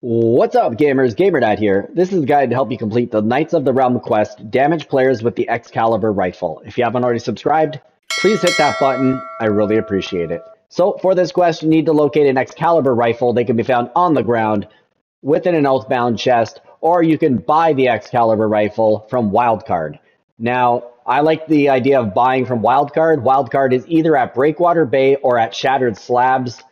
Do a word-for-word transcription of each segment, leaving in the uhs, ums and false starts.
What's up, gamers? GamerDad here. This is a guide to help you complete the Knights of the Realm quest, damage players with the Ex-Caliber Rifle. If you haven't already subscribed, please hit that button. I really appreciate it. So for this quest, you need to locate an Ex-Caliber Rifle. They can be found on the ground within an Oathbound chest, or you can buy the Ex-Caliber Rifle from Wildcard. Now, I like the idea of buying from Wildcard. Wildcard is either at Breakwater Bay or at Shattered Slabs.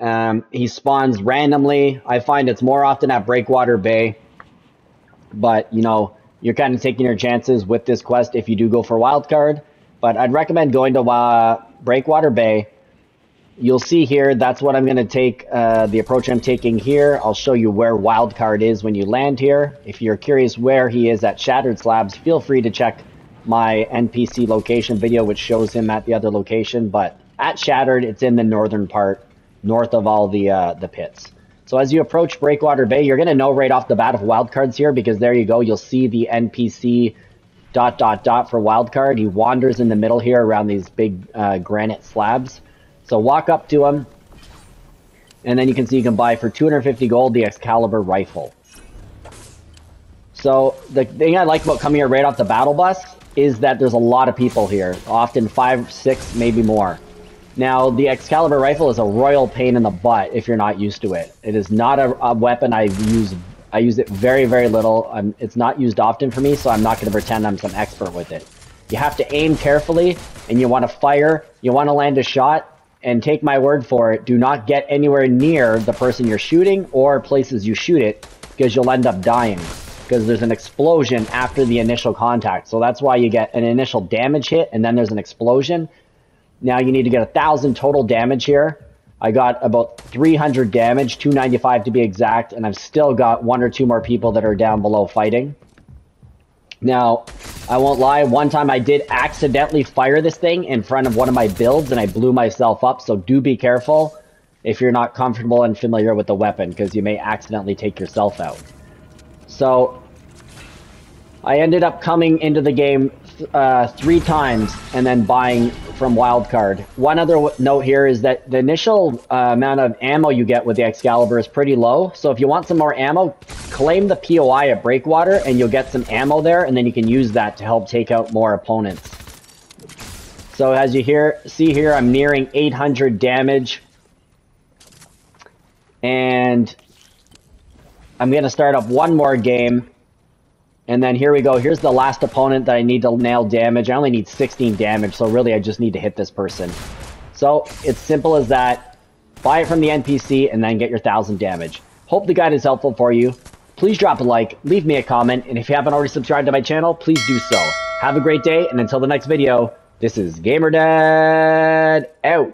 Um, he spawns randomly. I find it's more often at Breakwater Bay. But, you know, you're kind of taking your chances with this quest if you do go for Wildcard. But I'd recommend going to uh, Breakwater Bay. You'll see here, that's what I'm going to take, uh, the approach I'm taking here. I'll show you where Wildcard is when you land here. If you're curious where he is at Shattered Slabs, feel free to check my N P C location video, which shows him at the other location. But at Shattered, it's in the northern part, north of all the uh, the pits. So as you approach Breakwater Bay, you're going to know right off the bat of Wildcards here, because there you go, you'll see the N P C dot dot dot for Wildcard. He wanders in the middle here around these big uh, granite slabs. So walk up to him, and then you can see you can buy for two hundred fifty gold the Ex-Caliber Rifle. So the thing I like about coming here right off the battle bus is that there's a lot of people here, often five, six, maybe more. Now, the Ex-Caliber Rifle is a royal pain in the butt if you're not used to it. It is not a, a weapon I use. I use it very, very little. I'm, it's not used often for me, so I'm not going to pretend I'm some expert with it. You have to aim carefully, and you want to fire. You want to land a shot, and take my word for it, do not get anywhere near the person you're shooting or places you shoot it, because you'll end up dying, because there's an explosion after the initial contact. So that's why you get an initial damage hit, and then there's an explosion. Now you need to get one thousand total damage here. I got about three hundred damage, two ninety-five to be exact, and I've still got one or two more people that are down below fighting. Now, I won't lie, one time I did accidentally fire this thing in front of one of my builds, and I blew myself up, so do be careful if you're not comfortable and familiar with the weapon, because you may accidentally take yourself out. So I ended up coming into the game uh, three times and then buying from Wildcard. One other w note here is that the initial uh, amount of ammo you get with the Excalibur is pretty low. So if you want some more ammo, claim the P O I at Breakwater and you'll get some ammo there, and then you can use that to help take out more opponents. So as you hear, see here, I'm nearing eight hundred damage. And I'm going to start up one more game. And then here we go. Here's the last opponent that I need to nail damage. I only need sixteen damage, so really I just need to hit this person. So it's simple as that. Buy it from the N P C and then get your one thousand damage. Hope the guide is helpful for you. Please drop a like, leave me a comment, and if you haven't already subscribed to my channel, please do so. Have a great day, and until the next video, this is GamerDad out.